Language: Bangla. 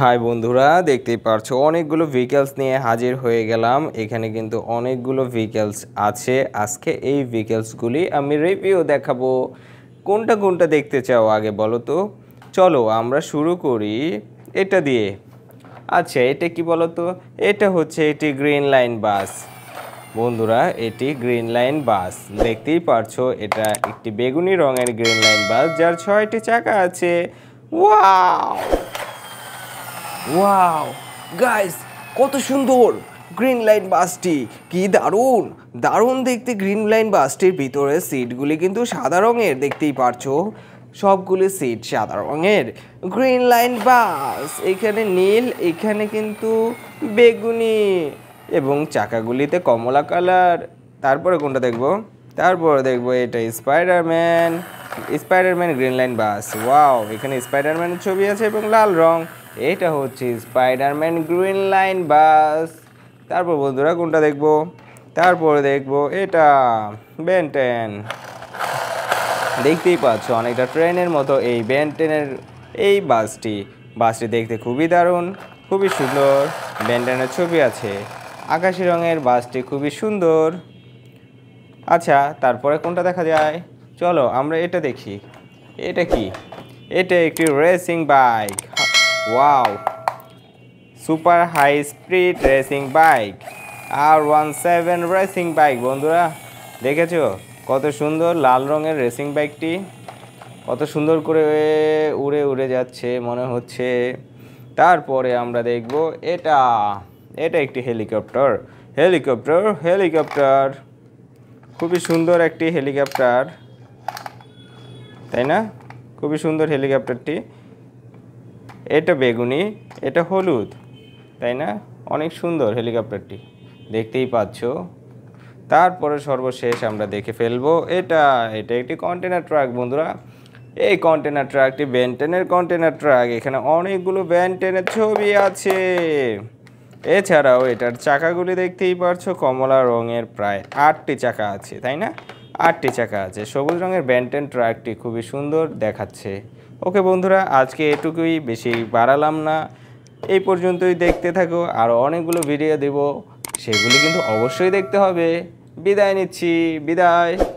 হাই বন্ধুরা, দেখতেই পারছো অনেকগুলো ভেহিকলস নিয়ে হাজির হয়ে গেলাম। এখানে কিন্তু অনেকগুলো ভেহিকলস আছে। আজকে এই ভেহিকলসগুলি আমি রিভিউ দেখাবো। কোনটা কোনটা দেখতে চাও আগে বলো তো। চলো আমরা শুরু করি এটা দিয়ে। আচ্ছা, এটা কি বলো তো? এটা হচ্ছে এটি গ্রিন লাইন বাস। বন্ধুরা, এটি গ্রিন লাইন বাস, দেখতেই পারছো এটা একটি বেগুনি রঙের গ্রিন লাইন বাস যার 6টি চাকা আছে। ওয়াও ওয়াও গাইস, কত সুন্দর গ্রিন লাইন বাসটি, কি দারুণ দারুণ দেখতে। গ্রিন লাইন বাসটির ভিতরে সিটগুলি কিন্তু সাদা রঙের, দেখতেই পারছো সবগুলি সিট সাদা রঙের। গ্রিন লাইন বাস, এখানে নীল, এখানে কিন্তু বেগুনি, এবং চাকাগুলিতে কমলা কালার। তারপরে কোনটা দেখবো? তারপরে দেখবো এটা Spiderman, Spiderman green line bus. Wow, এখানে স্পাইডারম্যানের ছবি আছে এবং লাল রং। এটা হচ্ছে স্পাইডারম্যান গ্রিন লাইন বাস। তারপর বন্ধুরা কোনটা দেখবো? তারপরে দেখবো এটা বেন 10। দেখতেই পাচ্ছ অনেকটা ট্রেনের মতো এই বেন 10-এর এই বাসটি দেখতে খুবই দারুণ, খুবই সুন্দর। বেন 10-এর ছবি আছে। আকাশি রঙের বাসটি খুবই সুন্দর। আচ্ছা, তারপরে কোনটা দেখা যায়? চলো আমরা এটা দেখি। এটা কি? এটা একটি racing bike. Wow, super high speed racing bike, R17 racing bike. বন্ধুরা দেখেছো কত সুন্দর লাল রঙের রেসিং বাইকটি কত সুন্দর করে উড়ে উড়ে যাচ্ছে মনে হচ্ছে। তারপরে আমরা দেখব এটা, এটা একটি হেলিকপ্টার। হেলিকপ্টার খুবই সুন্দর একটি হেলিকপ্টার, তাই না? খুবই সুন্দর হেলিকপ্টারটি। এটা বেগুনি, এটা হলুদ, তাই না? অনেক সুন্দর হেলিকপ্টারটি, দেখতেই পাচ্ছ। তারপরে সর্বশেষ আমরা দেখে ফেলবো এটা, এটা একটি কন্টেনার ট্রাক। বন্ধুরা এই কন্টেনার ট্রাকটি বেন 10-এর কন্টেনার ট্রাক। এখানে অনেকগুলো বেন 10-এর ছবি আছে। এছাড়াও এটার চাকাগুলি দেখতেই পাচ্ছ কমলা রঙের, প্রায় 8টি চাকা আছে, তাই না? 8টি চাকা আছে। সবুজ রঙের বেন 10 ট্রাকটি খুবই সুন্দর দেখাচ্ছে। ওকে বন্ধুরা, আজকে এটুকুই, বেশি বাড়ালাম না, এই পর্যন্তই। দেখতে থাকো, আরও অনেকগুলো ভিডিও দেব, সেগুলি কিন্তু অবশ্যই দেখতে হবে। বিদায় নিচ্ছি, বিদায়।